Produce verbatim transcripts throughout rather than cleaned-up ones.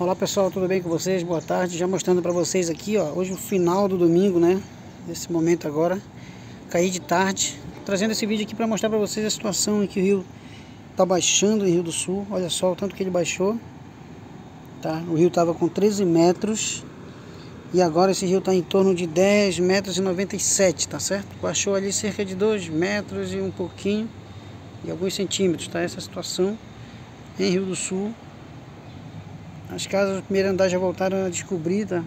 Olá pessoal, tudo bem com vocês? Boa tarde. Já mostrando para vocês aqui, ó, hoje o final do domingo, né? Nesse momento agora, caí de tarde, trazendo esse vídeo aqui para mostrar para vocês a situação em que o rio tá baixando em Rio do Sul. Olha só o tanto que ele baixou, tá? O rio tava com treze metros e agora esse rio tá em torno de dez metros e noventa e sete, tá certo? Baixou ali cerca de dois metros e um pouquinho e alguns centímetros, tá? Essa situação em Rio do Sul. As casas do primeiro andar já voltaram a descobrir, tá?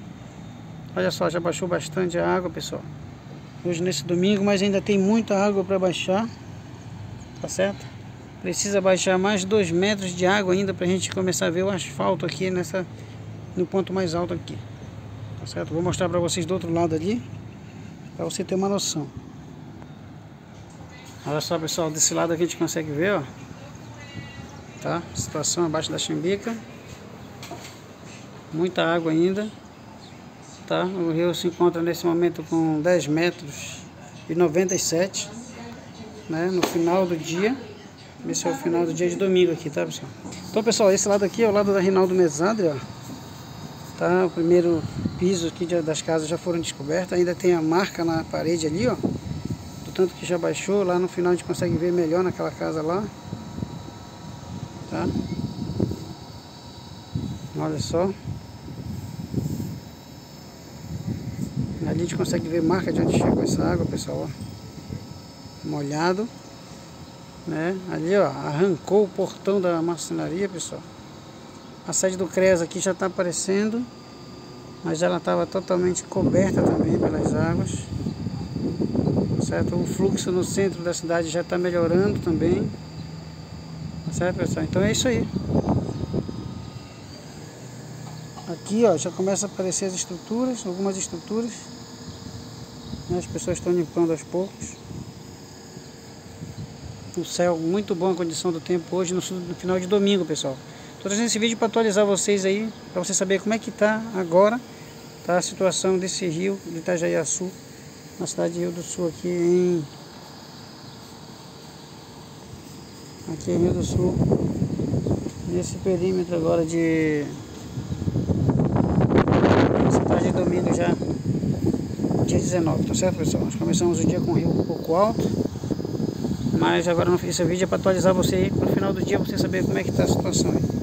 Olha só, já baixou bastante a água, pessoal. Hoje nesse domingo, mas ainda tem muita água para baixar, tá certo? Precisa baixar mais dois metros de água ainda para a gente começar a ver o asfalto aqui nessa, no ponto mais alto aqui, tá certo? Vou mostrar para vocês do outro lado ali, para você ter uma noção. Olha só, pessoal, desse lado aqui a gente consegue ver, ó, tá? Situação abaixo da Xambica. Muita água ainda, tá? O rio se encontra nesse momento com dez metros e noventa e sete, né? No final do dia. Esse é o final do dia de domingo aqui, tá, pessoal? Então, pessoal, esse lado aqui é o lado da Reinaldo Mesandria, tá? O primeiro piso aqui das casas já foram descobertas. Ainda tem a marca na parede ali, ó, do tanto que já baixou. Lá no final a gente consegue ver melhor naquela casa lá, tá? Olha só. Ali a gente consegue ver marca de onde chegou essa água, pessoal, ó. Molhado, né? Ali, ó, arrancou o portão da marcenaria, pessoal. A sede do Cres aqui já tá aparecendo, mas ela estava totalmente coberta também pelas águas, certo? O fluxo no centro da cidade já tá melhorando também, certo, pessoal? Então é isso aí. Aqui, ó, já começa a aparecer as estruturas, algumas estruturas, né? As pessoas estão limpando aos poucos. O céu, muito bom a condição do tempo hoje, no, no final de domingo, pessoal. Estou trazendo esse vídeo para atualizar vocês aí, para vocês saberem como é que está agora, tá, a situação desse rio de Itajaí-Açu, na cidade de Rio do Sul, aqui em... Aqui em Rio do Sul, nesse perímetro agora de... domingo já, dia dezenove, tá certo, pessoal? Nós começamos o dia com o rio um pouco alto, mas agora não fiz esse vídeo, é para atualizar você aí, para o final do dia você saber como é que está a situação aí.